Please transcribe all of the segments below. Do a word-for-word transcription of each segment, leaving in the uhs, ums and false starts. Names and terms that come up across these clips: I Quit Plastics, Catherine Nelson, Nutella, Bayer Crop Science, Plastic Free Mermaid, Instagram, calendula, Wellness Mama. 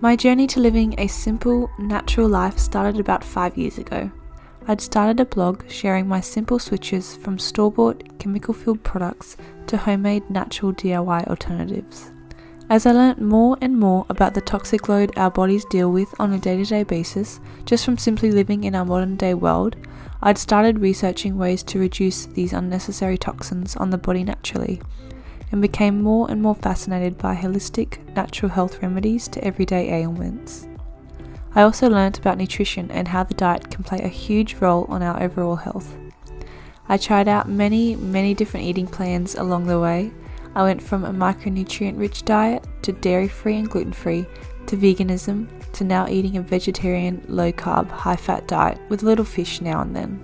My journey to living a simple, natural life started about five years ago. I'd started a blog sharing my simple switches from store-bought, chemical-filled products to homemade, natural D I Y alternatives. As I learnt more and more about the toxic load our bodies deal with on a day-to-day basis, just from simply living in our modern-day world, I'd started researching ways to reduce these unnecessary toxins on the body naturally, and became more and more fascinated by holistic, natural health remedies to everyday ailments. I also learnt about nutrition and how the diet can play a huge role on our overall health. I tried out many, many different eating plans along the way. I went from a micronutrient-rich diet, to dairy-free and gluten-free, to veganism, to now eating a vegetarian, low-carb, high-fat diet with little fish now and then.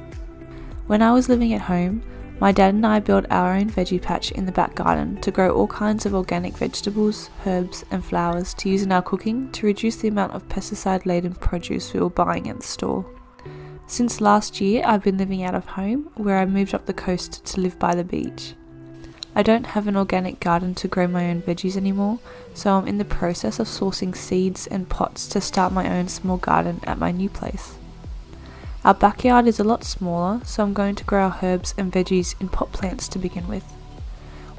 When I was living at home, my dad and I built our own veggie patch in the back garden to grow all kinds of organic vegetables, herbs and flowers to use in our cooking to reduce the amount of pesticide-laden produce we were buying at the store. Since last year, I've been living out of home, where I moved up the coast to live by the beach. I don't have an organic garden to grow my own veggies anymore, so I'm in the process of sourcing seeds and pots to start my own small garden at my new place. Our backyard is a lot smaller, so I'm going to grow our herbs and veggies in pot plants to begin with.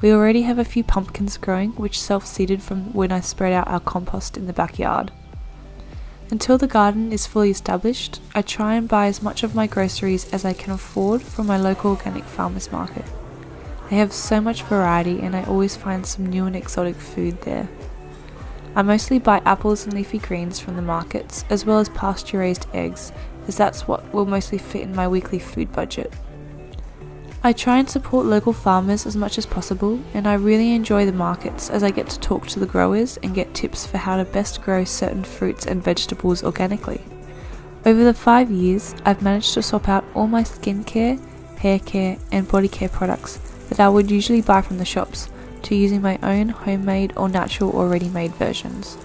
We already have a few pumpkins growing, which self-seeded from when I spread out our compost in the backyard. Until the garden is fully established, I try and buy as much of my groceries as I can afford from my local organic farmers market. They have so much variety and I always find some new and exotic food there. I mostly buy apples and leafy greens from the markets, as well as pasture-raised eggs, as that's what will mostly fit in my weekly food budget. I try and support local farmers as much as possible, and I really enjoy the markets as I get to talk to the growers and get tips for how to best grow certain fruits and vegetables organically. Over the five years, I've managed to swap out all my skincare, hair care and body care products that I would usually buy from the shops, to using my own homemade or natural or ready-made versions.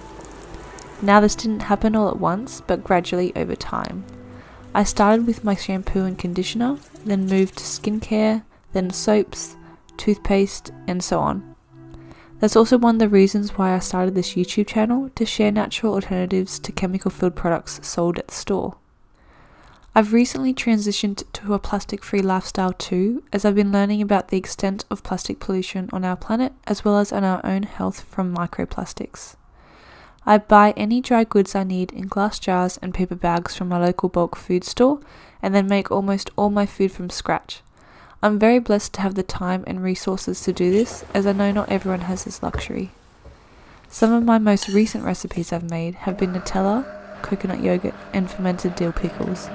Now this didn't happen all at once, but gradually over time. I started with my shampoo and conditioner, then moved to skincare, then soaps, toothpaste, and so on. That's also one of the reasons why I started this YouTube channel, to share natural alternatives to chemical-filled products sold at the store. I've recently transitioned to a plastic-free lifestyle too, as I've been learning about the extent of plastic pollution on our planet, as well as on our own health from microplastics. I buy any dry goods I need in glass jars and paper bags from my local bulk food store, and then make almost all my food from scratch. I'm very blessed to have the time and resources to do this, as I know not everyone has this luxury. Some of my most recent recipes I've made have been Nutella, coconut yogurt, and fermented dill pickles.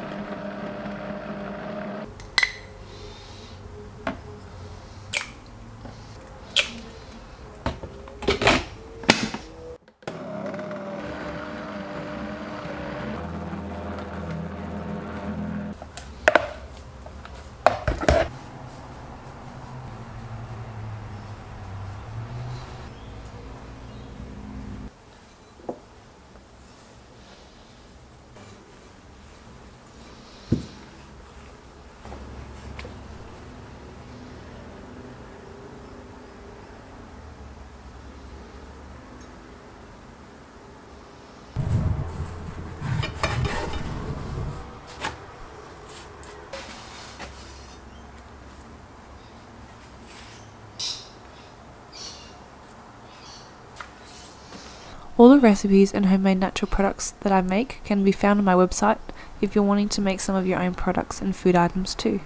All the recipes and homemade natural products that I make can be found on my website if you're wanting to make some of your own products and food items too.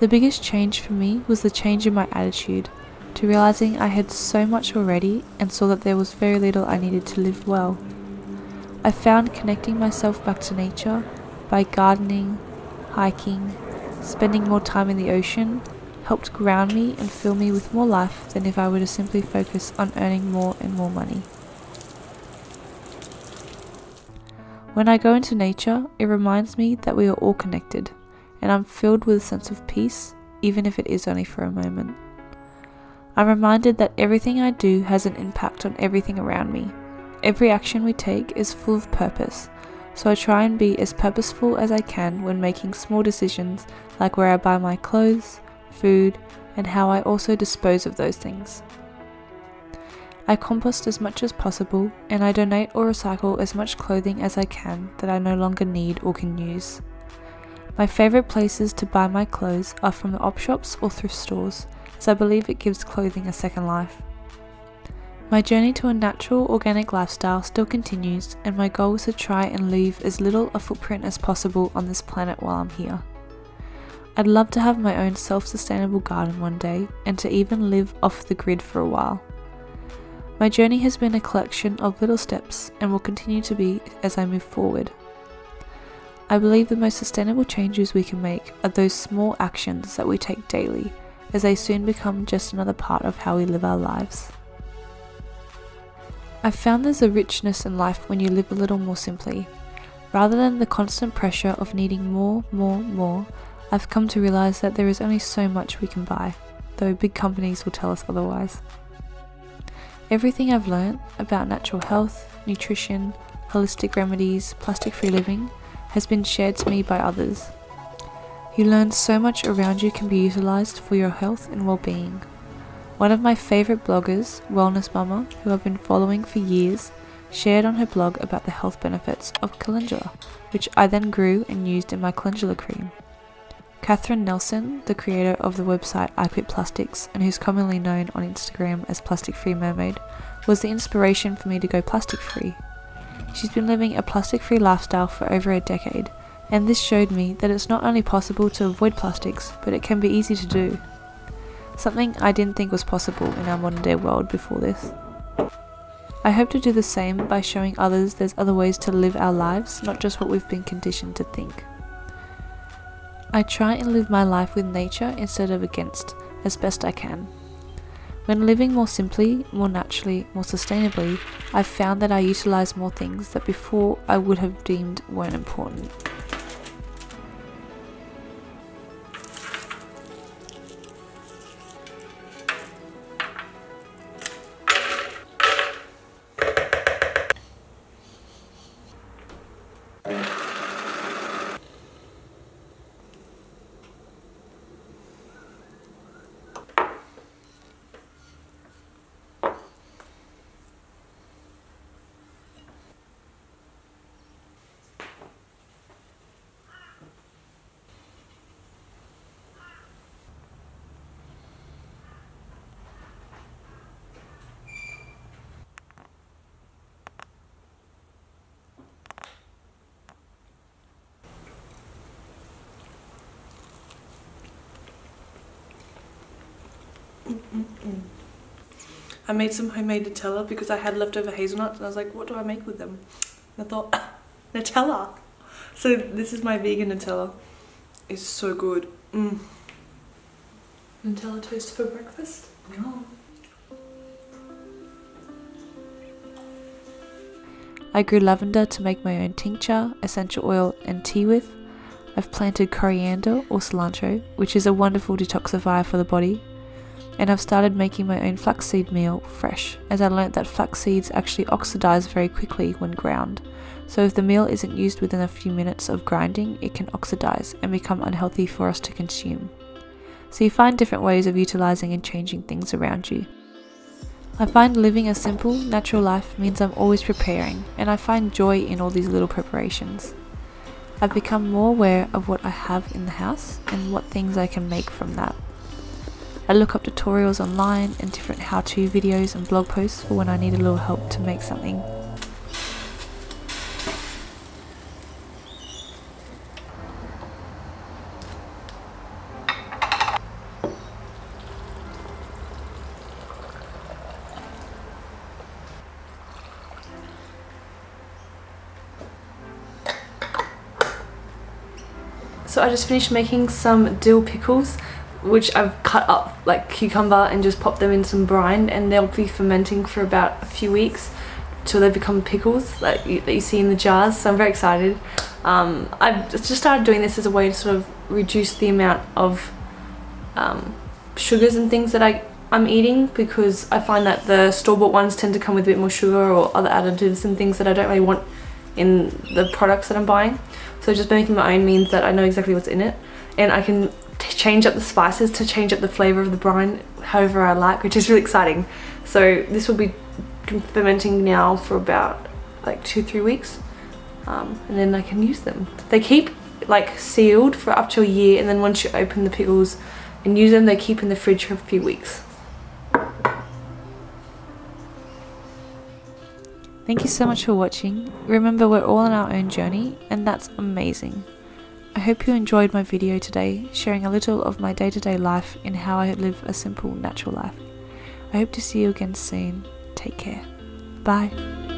The biggest change for me was the change in my attitude, to realizing I had so much already and saw that there was very little I needed to live well. I found connecting myself back to nature by gardening, hiking, spending more time in the ocean, helped ground me and fill me with more life than if I were to simply focus on earning more and more money. When I go into nature, it reminds me that we are all connected, and I'm filled with a sense of peace, even if it is only for a moment. I'm reminded that everything I do has an impact on everything around me. Every action we take is full of purpose, so I try and be as purposeful as I can when making small decisions, like where I buy my clothes, food, and how I also dispose of those things. I compost as much as possible, and I donate or recycle as much clothing as I can that I no longer need or can use. My favourite places to buy my clothes are from the op shops or thrift stores, as I believe it gives clothing a second life. My journey to a natural, organic lifestyle still continues, and my goal is to try and leave as little a footprint as possible on this planet while I'm here. I'd love to have my own self-sustainable garden one day, and to even live off the grid for a while. My journey has been a collection of little steps, and will continue to be as I move forward. I believe the most sustainable changes we can make are those small actions that we take daily, as they soon become just another part of how we live our lives. I've found there's a richness in life when you live a little more simply. Rather than the constant pressure of needing more, more, more, I've come to realise that there is only so much we can buy, though big companies will tell us otherwise. Everything I've learnt about natural health, nutrition, holistic remedies, plastic-free living has been shared to me by others. You learn so much around you can be utilised for your health and well-being. One of my favourite bloggers, Wellness Mama, who I've been following for years, shared on her blog about the health benefits of calendula, which I then grew and used in my calendula cream. Catherine Nelson, the creator of the website I Quit Plastics, and who's commonly known on Instagram as Plastic Free Mermaid, was the inspiration for me to go plastic free. She's been living a plastic free lifestyle for over a decade, and this showed me that it's not only possible to avoid plastics, but it can be easy to do. Something I didn't think was possible in our modern day world before this. I hope to do the same by showing others there's other ways to live our lives, not just what we've been conditioned to think. I try and live my life with nature instead of against, as best I can. When living more simply, more naturally, more sustainably, I've found that I utilise more things that before I would have deemed weren't important. Mm-mm. I made some homemade Nutella because I had leftover hazelnuts and I was like, what do I make with them? And I thought, Nutella! So this is my vegan Nutella. It's so good. Mm. Nutella toast for breakfast? No. I grew lavender to make my own tincture, essential oil and tea with. I've planted coriander or cilantro, which is a wonderful detoxifier for the body. And I've started making my own flaxseed meal fresh, as I learnt that flax seeds actually oxidise very quickly when ground, so if the meal isn't used within a few minutes of grinding, it can oxidise and become unhealthy for us to consume. So you find different ways of utilising and changing things around you. I find living a simple, natural life means I'm always preparing, and I find joy in all these little preparations. I've become more aware of what I have in the house and what things I can make from that. I look up tutorials online and different how-to videos and blog posts for when I need a little help to make something. So I just finished making some dill pickles, which I've cut up like cucumber and just popped them in some brine, and they'll be fermenting for about a few weeks till they become pickles like you, that you see in the jars. So I'm very excited. Um, I've just started doing this as a way to sort of reduce the amount of um, sugars and things that I, I'm eating, because I find that the store-bought ones tend to come with a bit more sugar or other additives and things that I don't really want in the products that I'm buying. So just making my own means that I know exactly what's in it, and I can to change up the spices to change up the flavour of the brine however I like, which is really exciting. So this will be fermenting now for about like two, three weeks. Um, and then I can use them. They keep like sealed for up to a year, and then once you open the pickles and use them, they keep in the fridge for a few weeks. Thank you so much for watching. Remember, we're all on our own journey, and that's amazing. I hope you enjoyed my video today, sharing a little of my day-to-day life and how I live a simple, natural life. I hope to see you again soon. Take care. Bye.